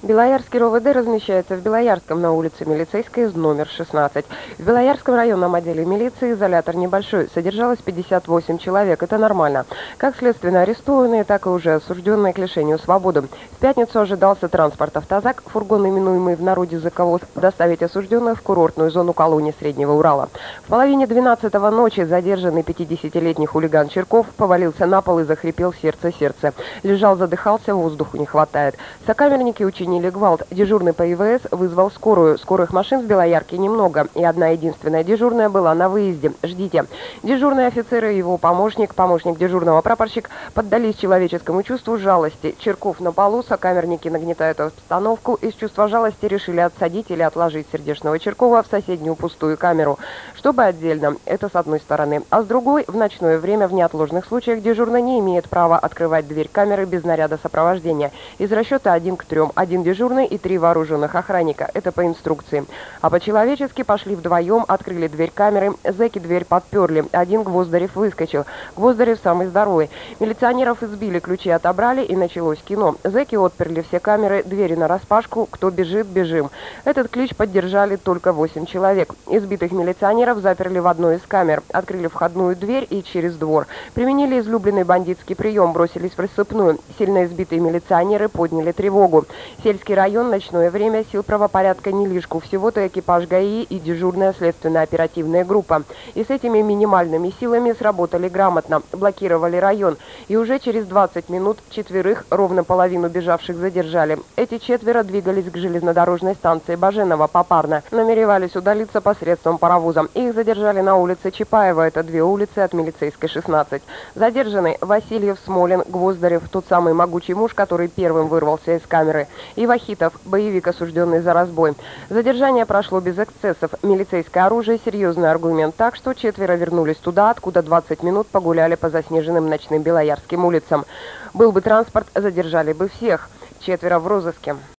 Белоярский РОВД размещается в Белоярском на улице Милицейской, номер 16. В Белоярском районном отделе милиции изолятор небольшой, содержалось 58 человек, это нормально. Как следственно арестованные, так и уже осужденные к лишению свободы. В пятницу ожидался транспорт-автозак, фургон, именуемый в народе «Заковод», доставить осужденных в курортную зону колонии Среднего Урала. В половине 12-го ночи задержанный 50-летний хулиган Чирков повалился на пол и захрипел сердце-сердце. Лежал, задыхался, воздуху не хватает. Сокамерники учили Нелегвальд, дежурный по ИВС, вызвал скорую. Скорых машин в Белоярке немного, и одна единственная дежурная была на выезде. Ждите. Дежурный офицер и его помощник, дежурного прапорщик, поддались человеческому чувству жалости. Чирков на полу, сокамерники нагнетают обстановку, из чувства жалости решили отсадить или отложить сердечного Чиркова в соседнюю пустую камеру. Чтобы отдельно, это с одной стороны. А с другой, в ночное время в неотложных случаях дежурный не имеет права открывать дверь камеры без наряда сопровождения. Из расчета 1 к 3. Один дежурный и 3 вооруженных охранника. Это по инструкции. А по-человечески пошли вдвоем, открыли дверь камеры. Зэки дверь подперли. Один Гвоздарев выскочил. Гвоздарев самый здоровый. Милиционеров избили, ключи отобрали, и началось кино. Зэки отперли все камеры, двери нараспашку. Кто бежит, бежим. Этот клич поддержали только 8 человек. Избитых милиционеров заперли в одной из камер. Открыли входную дверь и через двор. Применили излюбленный бандитский прием. Бросились в рассыпную. Сильно избитые милиционеры подняли тревогу. Сельский район, ночное время, сил правопорядка не лишку. Всего-то экипаж ГАИ и дежурная следственно-оперативная группа. И с этими минимальными силами сработали грамотно, блокировали район. И уже через 20 минут 4, ровно половину бежавших, задержали. Эти 4 двигались к железнодорожной станции Баженова попарно. Намеревались удалиться посредством паровоза. Их задержали на улице Чапаева, это 2 улицы от Милицейской, 16. Задержаны Васильев, Смолин, Гвоздарев, тот самый могучий муж, который первым вырвался из камеры. Ивахитов, боевик, осужденный за разбой. Задержание прошло без эксцессов. Милицейское оружие – серьезный аргумент, так что 4 вернулись туда, откуда 20 минут погуляли по заснеженным ночным Белоярским улицам. Был бы транспорт, задержали бы всех. 4 в розыске.